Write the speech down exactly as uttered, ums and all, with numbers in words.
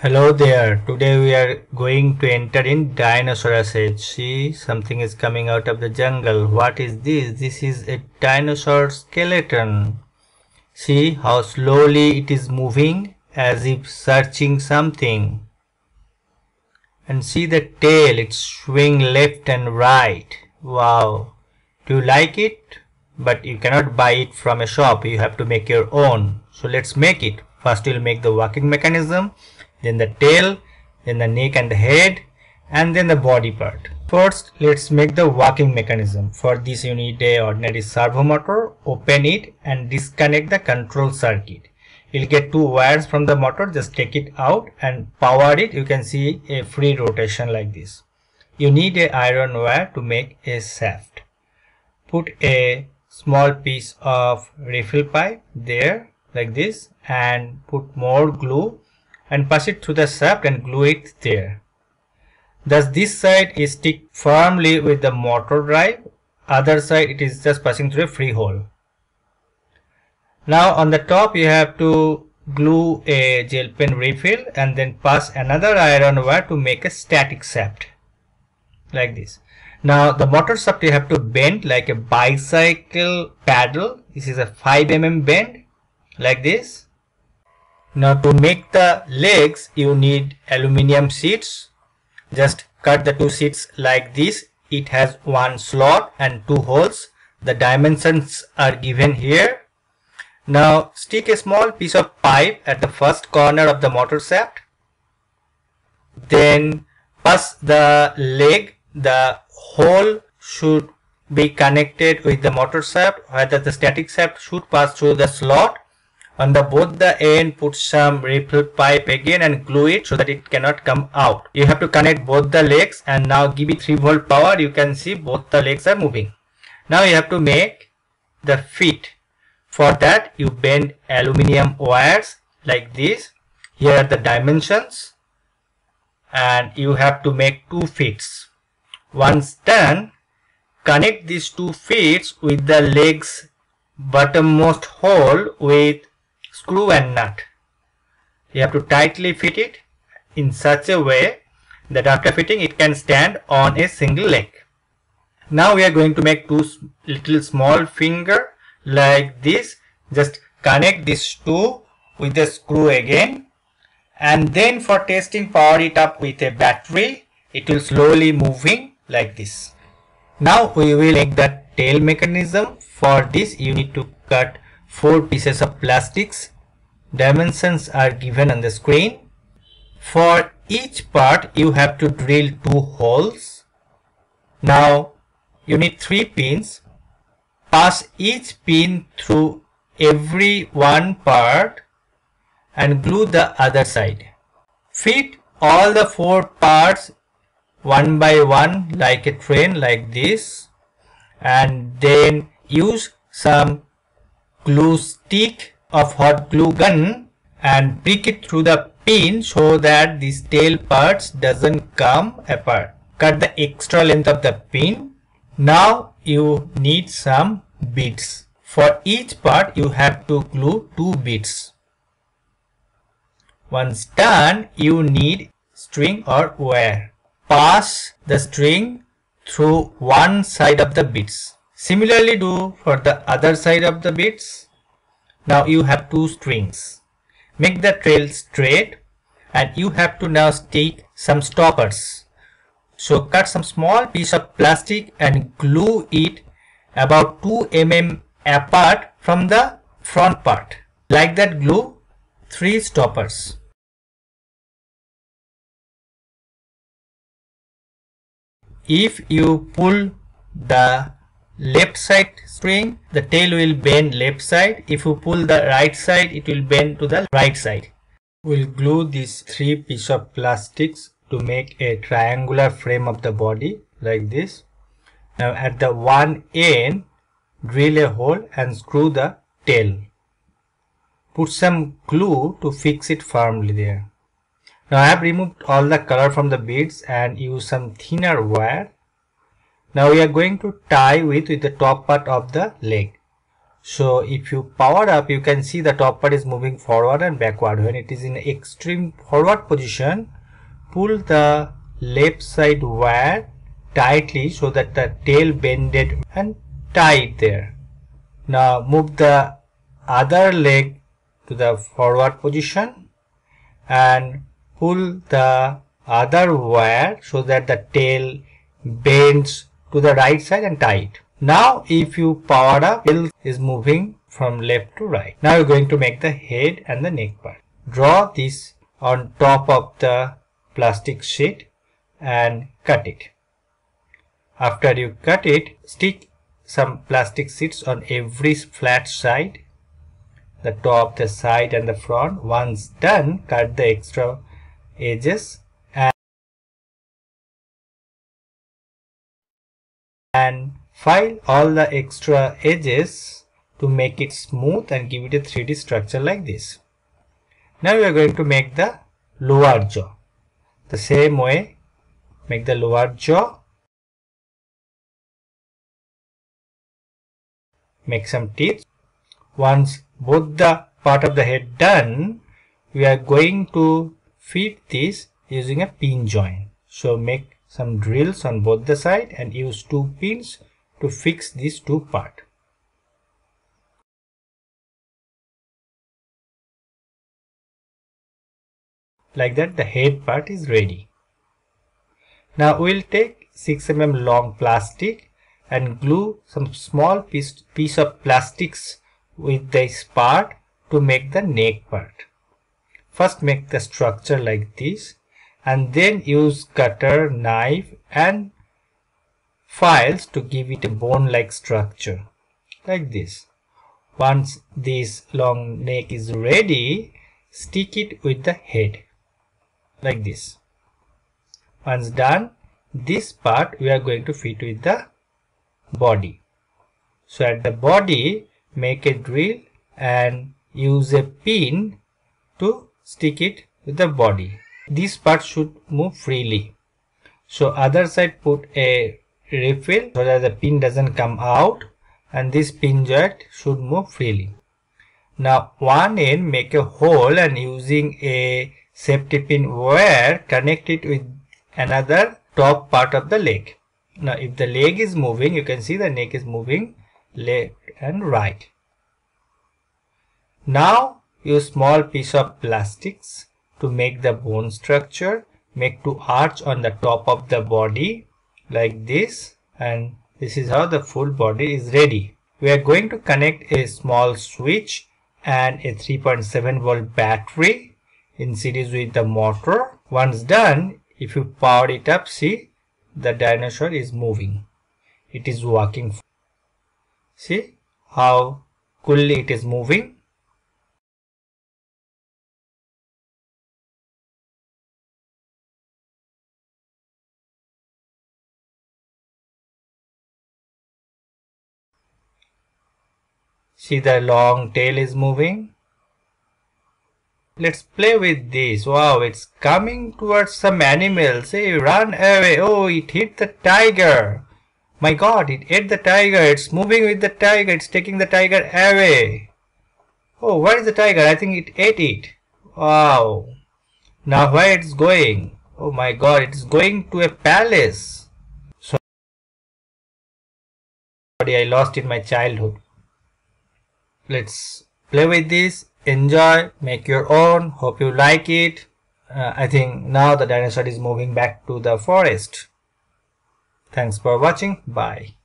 Hello there. Today we are going to enter in Dinosaurus Age. See, something is coming out of the jungle. What is this? This is a dinosaur skeleton. See how slowly it is moving as if searching something. And see the tail, it's swing left and right. Wow. Do you like it? But you cannot buy it from a shop. You have to make your own. So let's make it. First we'll make the walking mechanism, then the tail, then the neck and the head, and then the body part. First, let's make the walking mechanism. For this you need a ordinary servo motor, open it and disconnect the control circuit. You'll get two wires from the motor, just take it out and power it. You can see a free rotation like this. You need an iron wire to make a shaft. Put a small piece of refill pipe there like this and put more glue and pass it through the shaft and glue it there. Thus this side is stick firmly with the motor drive, other side it is just passing through a free hole. Now on the top you have to glue a gel pen refill and then pass another iron wire to make a static shaft like this. Now the motor shaft you have to bend like a bicycle paddle. This is a five millimeter bend like this. Now to make the legs you need aluminium sheets. Just cut the two sheets like this. It has one slot and two holes. The dimensions are given here. Now stick a small piece of pipe at the first corner of the motor shaft. Then pass the leg. The hole should be connected with the motor shaft, whether the static shaft should pass through the slot. On the both the end put some refill pipe again and glue it so that it cannot come out. You have to connect both the legs and now give it three volt power. You can see both the legs are moving. Now you have to make the feet. For that you bend aluminium wires like this. Here are the dimensions and you have to make two feet. Once done, connect these two feet with the legs bottommost hole with screw and nut. You have to tightly fit it in such a way that after fitting it can stand on a single leg. Now we are going to make two little small finger like this. Just connect these two with the screw again and then for testing power it up with a battery. It will slowly moving like this. Now we will make the tail mechanism. For this you need to cut four pieces of plastics. Dimensions are given on the screen. For each part you have to drill two holes. Now you need three pins. Pass each pin through every one part and glue the other side. Fit all the four parts one by one like a train like this and then use some glue stick of hot glue gun and prick it through the pin so that these tail parts doesn't come apart. Cut the extra length of the pin. Now you need some beads. For each part you have to glue two beads. Once done you need string or wire. Pass the string through one side of the beads. Similarly do for the other side of the beads. Now you have two strings. Make the trail straight and you have to now stick some stoppers. So cut some small piece of plastic and glue it about two millimeters apart from the front part. Like that glue three stoppers. If you pull the left side string, the tail will bend left side. If you pull the right side, it will bend to the right side. We'll glue these three pieces of plastics to make a triangular frame of the body like this. Now at the one end, drill a hole and screw the tail. Put some glue to fix it firmly there. Now I have removed all the color from the beads and use some thinner wire. Now we are going to tie with, with the top part of the leg. So if you power up, you can see the top part is moving forward and backward. When it is in extreme forward position, pull the left side wire tightly so that the tail bended and tie it there. Now move the other leg to the forward position and pull the other wire so that the tail bends to the right side and tie it. Now if you power up, tail is moving from left to right. Now you're going to make the head and the neck part. Draw this on top of the plastic sheet and cut it. After you cut it, stick some plastic sheets on every flat side, the top, the side and the front. Once done, cut the extra edges and, and file all the extra edges to make it smooth and give it a three D structure like this. Now we are going to make the lower jaw. The same way, make the lower jaw, make some teeth. Once both the part of the head done, we are going to fit this using a pin joint. So make some drills on both the side and use two pins to fix these two parts. Like that, the head part is ready. Now we will take six millimeter long plastic and glue some small piece, piece of plastics with this part to make the neck part. First make the structure like this and then use cutter, knife and files to give it a bone-like structure like this. Once this long neck is ready, stick it with the head like this. Once done, this part we are going to fit with the body. So at the body, make a drill and use a pin to stick it with the body. This part should move freely. So other side put a refill so that the pin doesn't come out and this pin joint should move freely. Now one end make a hole and using a safety pin wire connect it with another top part of the leg. Now if the leg is moving, you can see the neck is moving left and right. Now use small piece of plastics to make the bone structure. Make two arches on the top of the body like this, and this is how the full body is ready. We are going to connect a small switch and a three point seven volt battery in series with the motor. Once done, if you power it up, see the dinosaur is moving. It is walking. See how coolly it is moving. See, the long tail is moving. Let's play with this. Wow, it's coming towards some animals. Hey, run away. Oh, it hit the tiger. My God, it ate the tiger. It's moving with the tiger. It's taking the tiger away. Oh, where is the tiger? I think it ate it. Wow. Now where it's going? Oh my God, it's going to a palace. Sorry, I lost it in my childhood. Let's play with this, enjoy, make your own, hope you like it. Uh, I think now the dinosaur is moving back to the forest. Thanks for watching, bye.